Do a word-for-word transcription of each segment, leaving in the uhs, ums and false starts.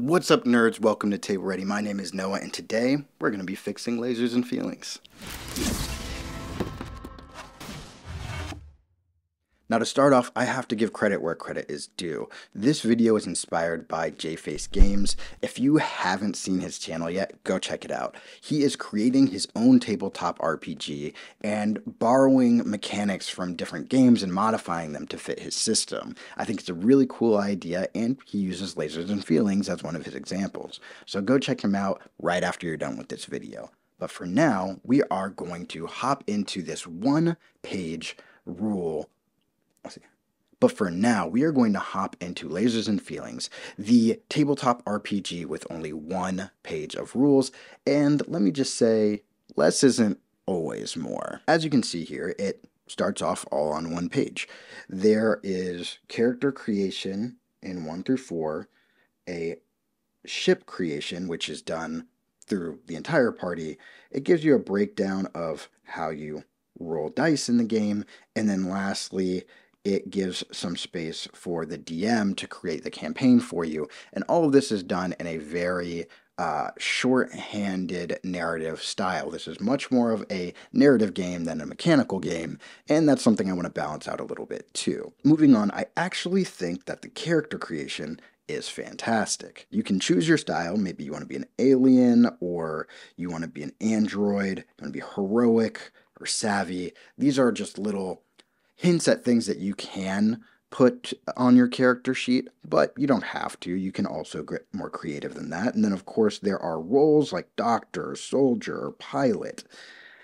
What's up, nerds? Welcome to Table Ready. My name is Noah, and today we're going to be fixing lasers and feelings. Now, to start off, I have to give credit where credit is due. This video is inspired by JFace Games. If you haven't seen his channel yet, go check it out. He is creating his own tabletop R P G and borrowing mechanics from different games and modifying them to fit his system. I think it's a really cool idea, and he uses lasers and feelings as one of his examples. So go check him out right after you're done with this video. But for now, we are going to hop into this one-page rule. But for now, we are going to hop into Lasers and Feelings, the tabletop R P G with only one page of rules, and let me just say, less isn't always more. As you can see here, it starts off all on one page. There is character creation in one through four, a ship creation, which is done through the entire party. It gives you a breakdown of how you roll dice in the game, and then lastly, it gives some space for the D M to create the campaign for you. And all of this is done in a very uh, shorthanded narrative style. This is much more of a narrative game than a mechanical game, and that's something I want to balance out a little bit too. Moving on, I actually think that the character creation is fantastic. You can choose your style. Maybe you want to be an alien, or you want to be an android, you want to be heroic or savvy. These are just little hints at things that you can put on your character sheet, but you don't have to. You can also get more creative than that. And then, of course, there are roles like doctor, soldier, pilot.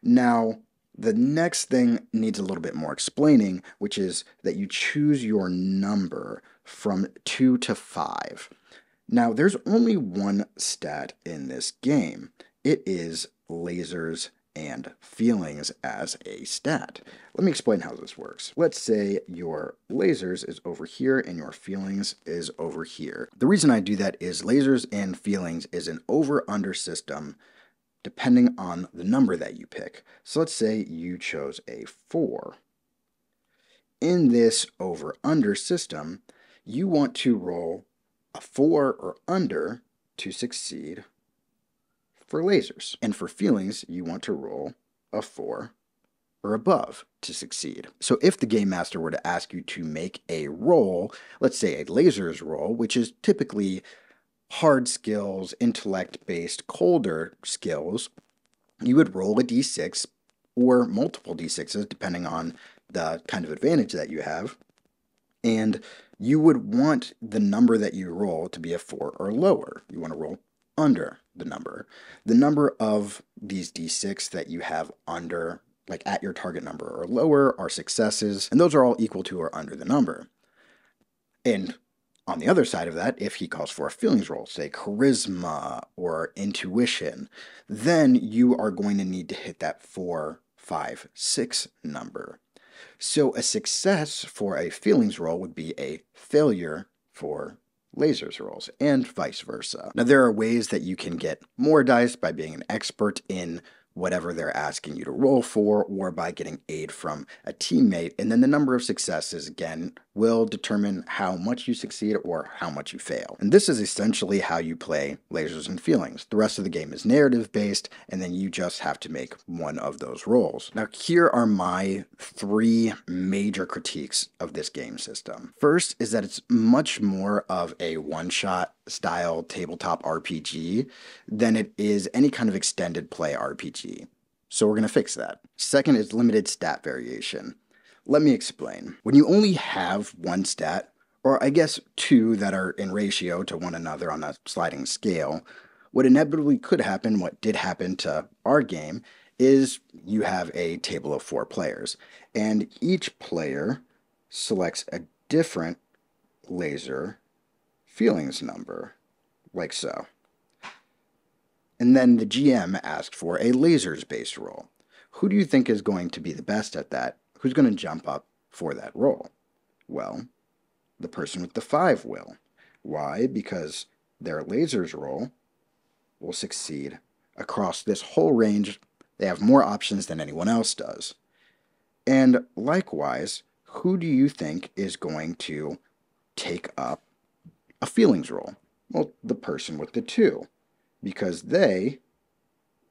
Now, the next thing needs a little bit more explaining, which is that you choose your number from two to five. Now, there's only one stat in this game. It is lasers and feelings as a stat. Let me explain how this works. Let's say your lasers is over here and your feelings is over here. The reason I do that is lasers and feelings is an over-under system depending on the number that you pick. So let's say you chose a four. In this over-under system, you want to roll a four or under to succeed for lasers. And for feelings, you want to roll a four or above to succeed. So if the game master were to ask you to make a roll, let's say a lasers roll, which is typically hard skills, intellect-based, colder skills, you would roll a d six or multiple d sixes depending on the kind of advantage that you have, and you would want the number that you roll to be a four or lower. You want to roll under the number. The number of these d six that you have under, like at your target number or lower, are successes, and those are all equal to or under the number. And on the other side of that, if he calls for a feelings roll, say charisma or intuition, then you are going to need to hit that four, five, six number. So a success for a feelings roll would be a failure for lasers rolls, and vice versa. Now, there are ways that you can get more dice by being an expert in whatever they're asking you to roll for, or by getting aid from a teammate, and then the number of successes, again, will determine how much you succeed or how much you fail. And this is essentially how you play Lasers and Feelings. The rest of the game is narrative-based, and then you just have to make one of those rolls. Now, here are my three major critiques of this game system. First is that it's much more of a one-shot style tabletop R P G than it is any kind of extended play R P G. So we're going to fix that. Second is limited stat variation. Let me explain. When you only have one stat, or I guess two that are in ratio to one another on a sliding scale, what inevitably could happen, what did happen to our game, is you have a table of four players, and each player selects a different laser feelings number, like so. And then the G M asked for a lasers-based roll. Who do you think is going to be the best at that? Who's going to jump up for that roll? Well, the person with the five will. Why? Because their lasers roll will succeed across this whole range. They have more options than anyone else does. And likewise, who do you think is going to take up a feelings roll? Well, the person with the two, because they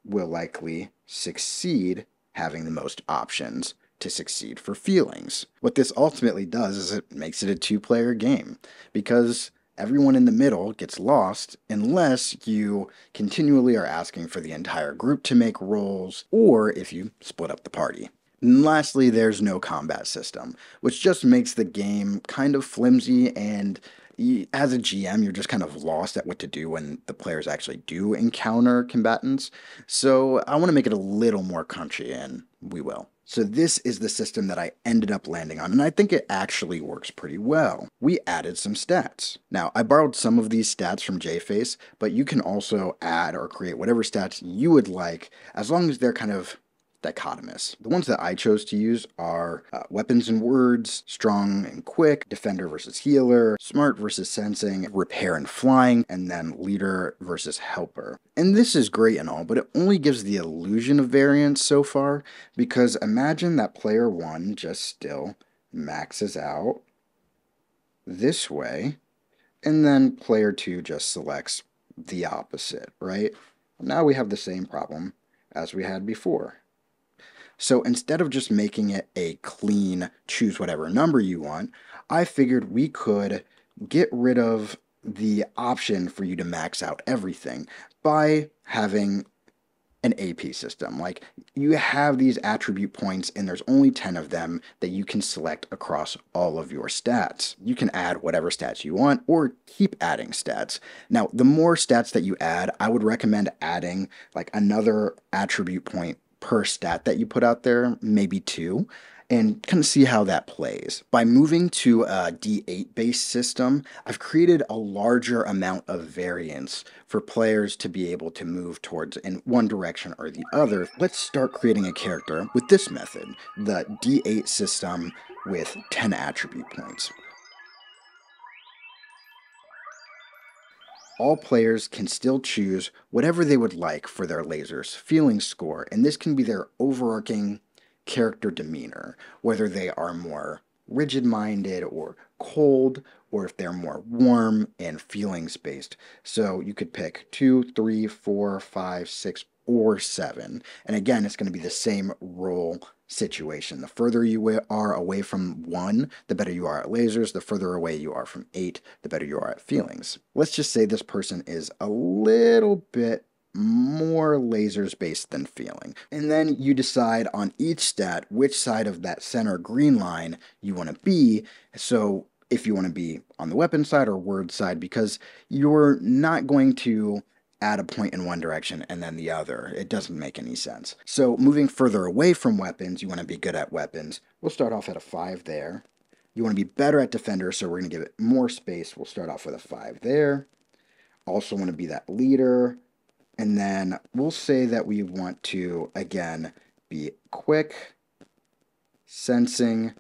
will likely succeed having the most options to succeed for feelings. What this ultimately does is it makes it a two-player game, because everyone in the middle gets lost unless you continually are asking for the entire group to make rolls, or if you split up the party. And lastly, there's no combat system, which just makes the game kind of flimsy, and as a G M, you're just kind of lost at what to do when the players actually do encounter combatants. So I want to make it a little more crunchy, and we will. So this is the system that I ended up landing on, and I think it actually works pretty well. We added some stats. Now, I borrowed some of these stats from JFace, but you can also add or create whatever stats you would like, as long as they're kind of dichotomous. The ones that I chose to use are uh, weapons and words, strong and quick, defender versus healer, smart versus sensing, repair and flying, and then leader versus helper. And this is great and all, but it only gives the illusion of variance so far, because imagine that player one just still maxes out this way, and then player two just selects the opposite, right? Now we have the same problem as we had before. So instead of just making it a clean choose whatever number you want, I figured we could get rid of the option for you to max out everything by having an A P system. Like, you have these attribute points, and there's only ten of them that you can select across all of your stats. You can add whatever stats you want, or keep adding stats. Now, the more stats that you add, I would recommend adding like another attribute point per stat that you put out there, maybe two, and kind of see how that plays. By moving to a D eight based system, I've created a larger amount of variance for players to be able to move towards in one direction or the other. Let's start creating a character with this method, the D eight system with ten attribute points. All players can still choose whatever they would like for their Lasers Feelings score, and this can be their overarching character demeanor, whether they are more rigid-minded or cold, or if they're more warm and feelings-based. So you could pick two, three, four, five, six, or seven. And again, it's going to be the same role situation. The further you are away from one, the better you are at Lasers. The further away you are from eight, the better you are at Feelings. Let's just say this person is a little bit more Lasers based than Feeling. And then you decide on each stat which side of that center green line you want to be. So if you want to be on the weapon side or word side, because you're not going to add a point in one direction and then the other. It doesn't make any sense. So moving further away from weapons, you want to be good at weapons. We'll start off at a five there. You want to be better at defender, so we're going to give it more space. We'll start off with a five there. Also want to be that leader. And then we'll say that we want to, again, be quick, sensing,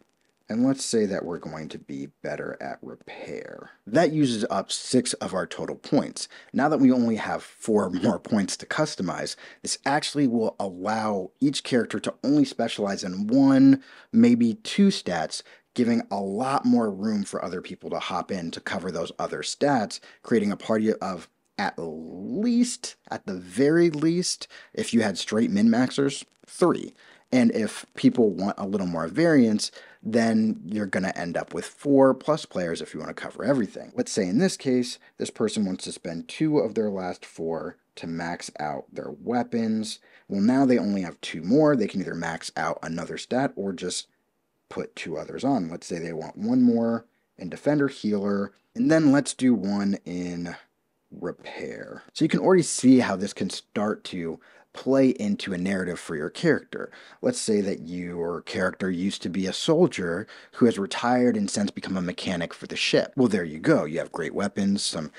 and let's say that we're going to be better at repair. That uses up six of our total points. Now that we only have four more points to customize, this actually will allow each character to only specialize in one, maybe two stats, giving a lot more room for other people to hop in to cover those other stats, creating a party of at least, at the very least, if you had straight min-maxers, three. And if people want a little more variance, then you're going to end up with four plus players if you want to cover everything. Let's say in this case, this person wants to spend two of their last four to max out their weapons. Well, now they only have two more. They can either max out another stat or just put two others on. Let's say they want one more in defender, healer, and then let's do one in repair. So you can already see how this can start to play into a narrative for your character. Let's say that your character used to be a soldier who has retired and since become a mechanic for the ship. Well, there you go. You have great weapons, some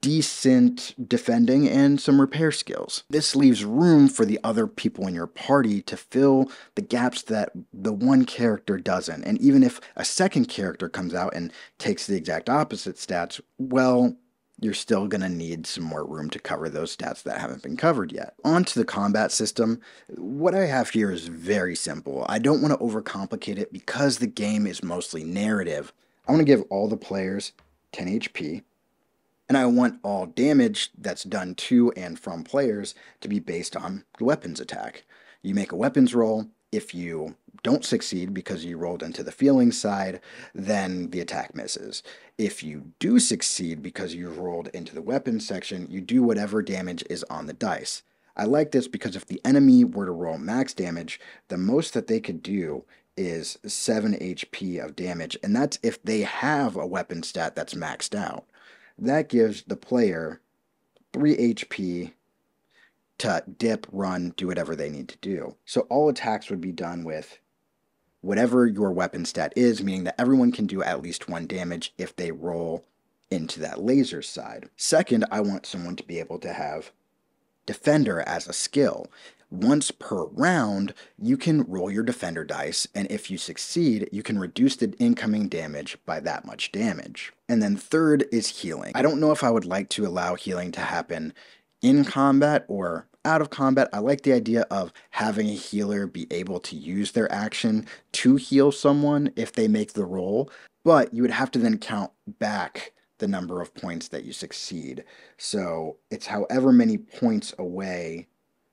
decent defending, and some repair skills. This leaves room for the other people in your party to fill the gaps that the one character doesn't. And even if a second character comes out and takes the exact opposite stats, well, you're still going to need some more room to cover those stats that haven't been covered yet. On to the combat system. What I have here is very simple. I don't want to overcomplicate it because the game is mostly narrative. I want to give all the players ten H P, and I want all damage that's done to and from players to be based on the weapons attack. You make a weapons roll. If you don't succeed because you rolled into the feelings side, then the attack misses. If you do succeed because you rolled into the weapons section, you do whatever damage is on the dice. I like this because if the enemy were to roll max damage, the most that they could do is seven H P of damage, and that's if they have a weapon stat that's maxed out. That gives the player three H P to dip, run, do whatever they need to do. So all attacks would be done with whatever your weapon stat is, meaning that everyone can do at least one damage if they roll into that laser side. Second, I want someone to be able to have Defender as a skill. Once per round, you can roll your Defender dice, and if you succeed, you can reduce the incoming damage by that much damage. And then third is healing. I don't know if I would like to allow healing to happen in combat or out of combat. I like the idea of having a healer be able to use their action to heal someone if they make the roll, but you would have to then count back the number of points that you succeed. So it's however many points away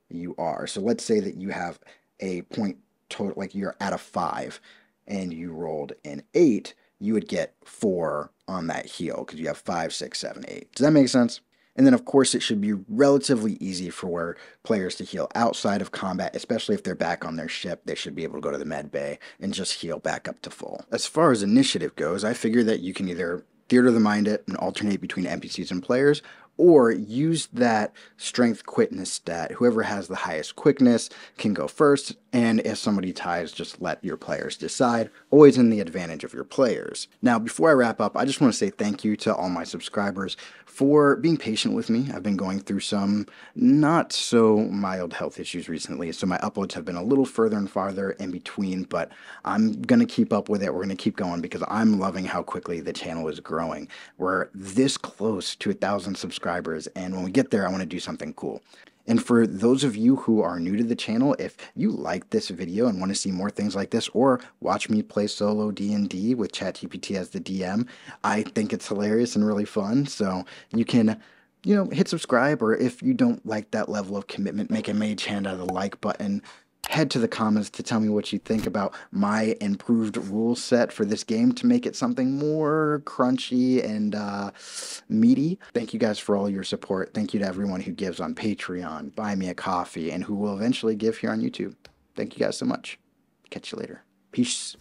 you are. So let's say that you have a point total, like you're at a five and you rolled an eight, you would get four on that heal because you have five, six, seven, eight. Does that make sense? And then, of course, it should be relatively easy for players to heal outside of combat, especially if they're back on their ship. They should be able to go to the med bay and just heal back up to full. As far as initiative goes, I figure that you can either theater of the mind it and alternate between N P Cs and players, or use that strength quickness stat. Whoever has the highest quickness can go first, and if somebody ties, just let your players decide, always in the advantage of your players. Now, before I wrap up, I just want to say thank you to all my subscribers for being patient with me. I've been going through some not so mild health issues recently, so my uploads have been a little further and farther in between, but I'm going to keep up with it. We're going to keep going because I'm loving how quickly the channel is growing. We're this close to a thousand subscribers. And when we get there, I want to do something cool. And for those of you who are new to the channel, if you like this video and want to see more things like this, or watch me play solo D and D with ChatGPT as the D M, I think it's hilarious and really fun. So you can, you know, hit subscribe, or if you don't like that level of commitment, make a mage hand out of the like button. Head to the comments to tell me what you think about my improved rule set for this game to make it something more crunchy and uh, meaty. Thank you guys for all your support. Thank you to everyone who gives on Patreon, Buy Me a Coffee, and who will eventually give here on YouTube. Thank you guys so much. Catch you later. Peace.